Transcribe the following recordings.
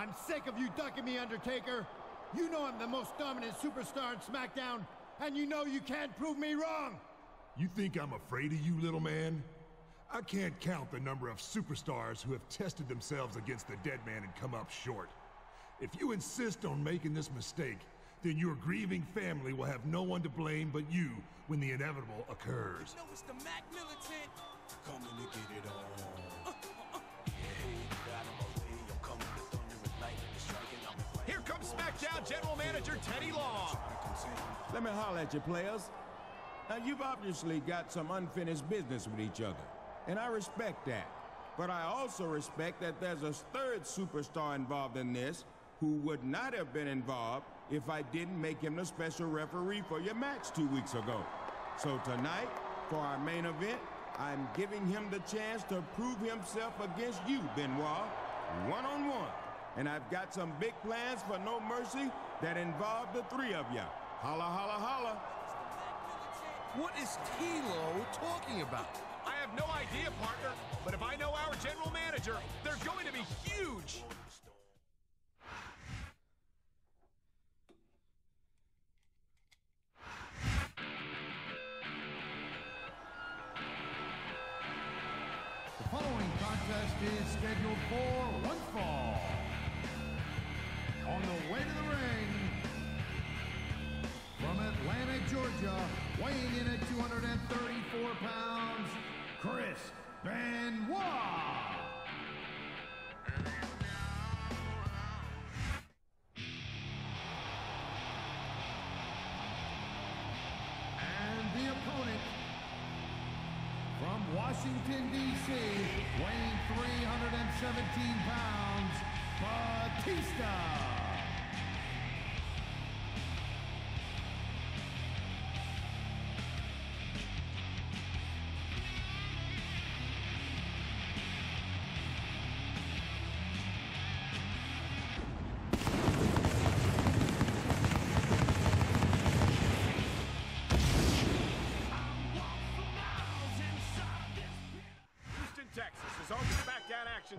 I'm sick of you ducking me, Undertaker. You know I'm the most dominant superstar in SmackDown, and you know you can't prove me wrong. You think I'm afraid of you, little man? I can't count the number of superstars who have tested themselves against the dead man and come up short. If you insist on making this mistake, then your grieving family will have no one to blame but you when the inevitable occurs. You know it's the Mac Militant coming to get it on. Here comes SmackDown General Manager Teddy Long. Let me holler at you, players. Now, you've obviously got some unfinished business with each other, and I respect that. But I also respect that there's a third superstar involved in this who would not have been involved if I didn't make him the special referee for your match 2 weeks ago. So tonight, for our main event, I'm giving him the chance to prove himself against you, Benoit, one-on-one. And I've got some big plans for No Mercy that involve the three of you. Holla, holla, holla. What is T-Lo talking about? I have no idea, partner, but if I know our general manager, they're going to be huge. The following contest is scheduled for one fall. On the way to the ring, from Atlanta, Georgia, weighing in at 234 pounds, Chris Benoit. And the opponent, from Washington, D.C., weighing 317 pounds, Batista.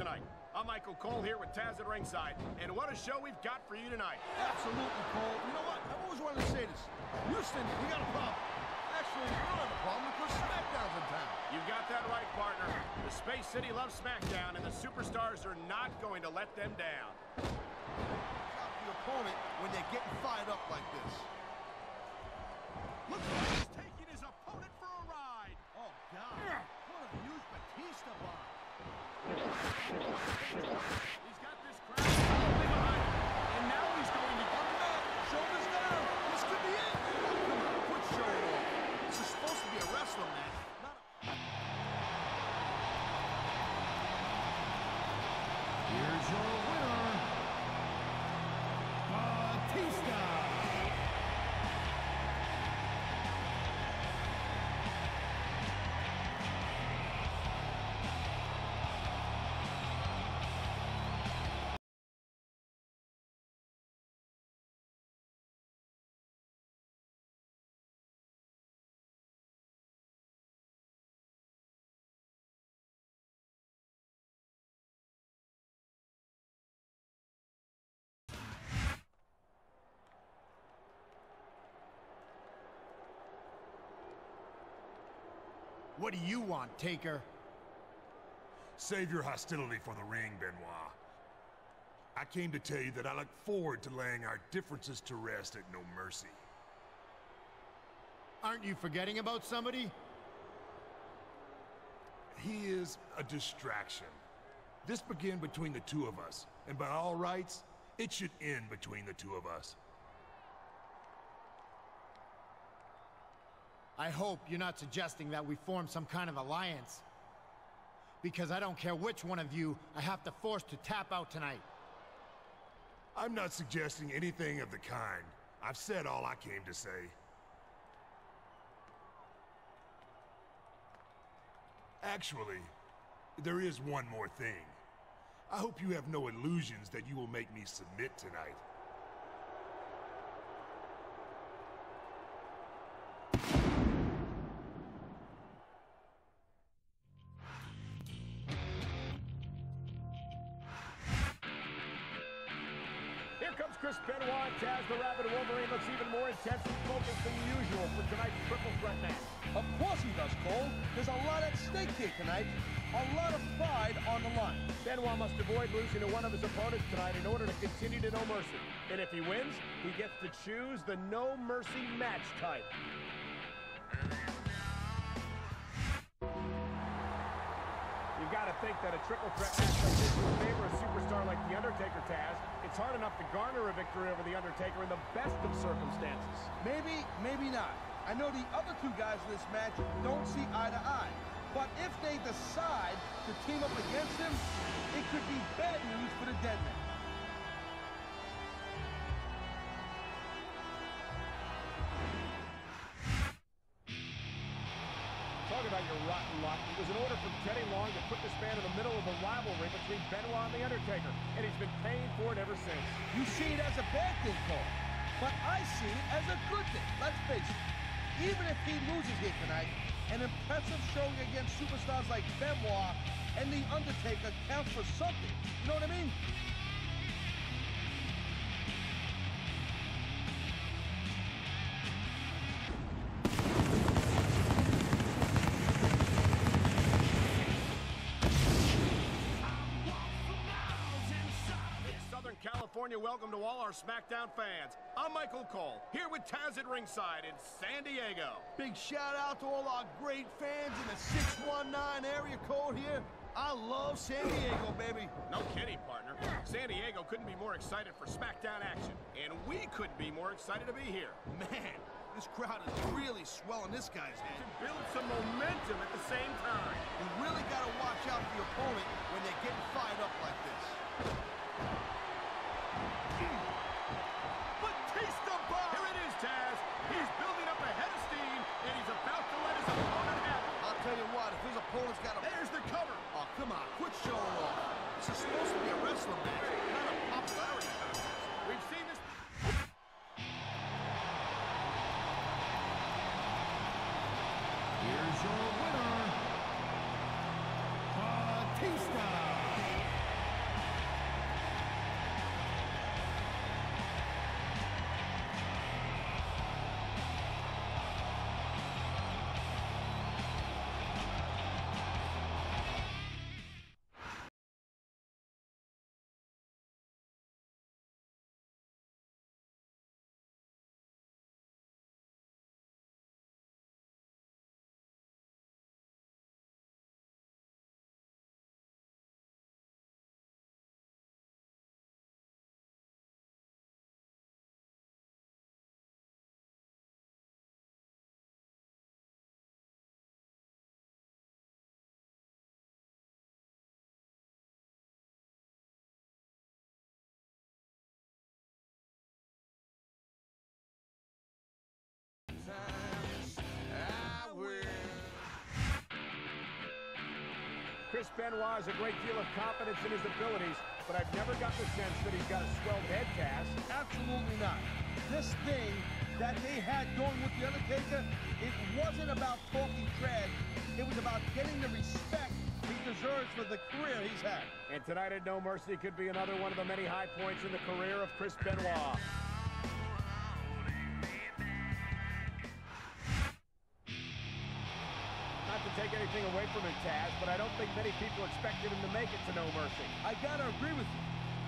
Tonight. I'm Michael Cole here with Taz at ringside, and what a show we've got for you tonight. Absolutely, Cole. You know what? I've always wanted to say this. Houston, we got a problem. Actually, we don't have a problem because SmackDown's in town. You've got that right, partner. The Space City loves SmackDown, and the superstars are not going to let them down. Stop the opponent when they're getting fired up like this. Look who is taking his opponent for a ride. Oh, God. What a huge Batista bomb. He's got this crowd totally behind him. And now he's going to come back. Shoulders down. This could be it. Put shoulder on. This is supposed to be a wrestling match. Here's your winner, Batista. What do you want, Taker? Save your hostility for the ring, Benoit. I came to tell you that I look forward to laying our differences to rest at No Mercy. Aren't you forgetting about somebody? He is a distraction. This began between the two of us, and by all rights, it should end between the two of us. I hope you're not suggesting that we form some kind of alliance. Because I don't care which one of you I have to force to tap out tonight. I'm not suggesting anything of the kind. I've said all I came to say. Actually, there is one more thing. I hope you have no illusions that you will make me submit tonight. Here comes Chris Benoit, Taz the Rabbit, Wolverine looks even more intense and focused than usual for tonight's triple threat match. Of course he does, Cole. There's a lot at stake here tonight. A lot of pride on the line. Benoit must avoid losing to one of his opponents tonight in order to continue to No Mercy. And if he wins, he gets to choose the No Mercy match type. You've got to think that a triple threat match like this will favor a superstar like The Undertaker, Taz. It's hard enough to garner a victory over The Undertaker in the best of circumstances. Maybe, maybe not. I know the other two guys in this match don't see eye to eye. But if they decide to team up against him, it could be bad news for the Deadman. Talk about your rotten luck. It was an order from Teddy Long to put this man in the middle of a rivalry between Benoit and The Undertaker, and he's been paying for it ever since. You see it as a bad thing, Cole, but I see it as a good thing. Let's face it, even if he loses here tonight, an impressive showing against superstars like Benoit and The Undertaker counts for something. You know what I mean? Southern California, welcome to all our SmackDown fans. I'm Michael Cole, here with Taz at ringside in San Diego. Big shout out to all our great fans in the 619 area code here. I love San Diego, baby. No kidding, partner. San Diego couldn't be more excited for SmackDown action, and we couldn't be more excited to be here. Man, this crowd is really swelling this guy's head. To build some momentum at the same time. You really got to watch out for your opponent when they're getting fired up like this. Batista bomb! Here it is, Taz. He's building up a head of steam, and he's about to let his opponent have it. I'll tell you what, if his opponent's got a... There's the cover! Oh, come on, quit showing off. This is supposed to be a wrestling match, not a popularity contest. We've seen this... Here's your winner, Batista! Chris Benoit has a great deal of confidence in his abilities, but I've never got the sense that he's got a swelled head, Taz. Absolutely not. This thing that they had going with The Undertaker, it wasn't about talking trash. It was about getting the respect he deserves for the career he's had. And tonight at No Mercy could be another one of the many high points in the career of Chris Benoit. Take anything away from him, Taz, but I don't think many people expected him to make it to No Mercy. I gotta agree with you.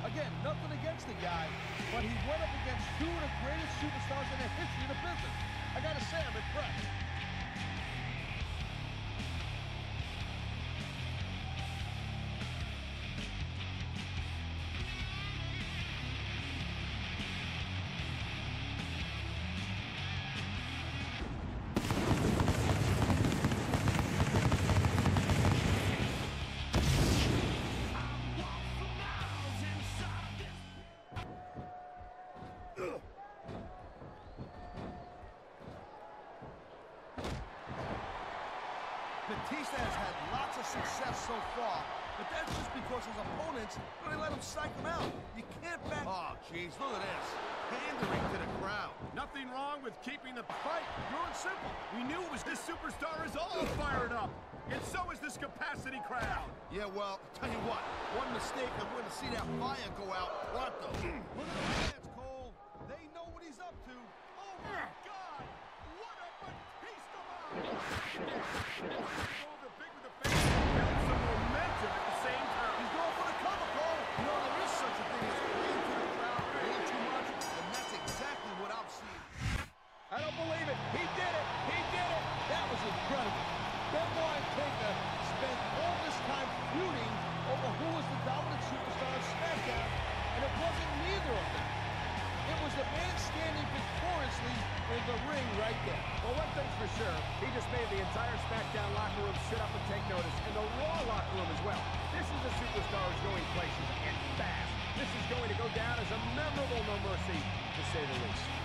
Again, nothing against the guy, but he went up against two of the greatest superstars in the history of the business. I gotta say, I'm impressed. Batista has had lots of success so far, but that's just because his opponents really let him psych him out. You can't back... Oh, jeez, look at this. Pandering to the crowd. Nothing wrong with keeping the fight pure and simple. We knew it was this superstar is all fired up, and so is this capacity crowd. Yeah, well, tell you what, one mistake, I'm going to see that fire go out pronto. Look at that. Down as a memorable No Mercy, to say the least.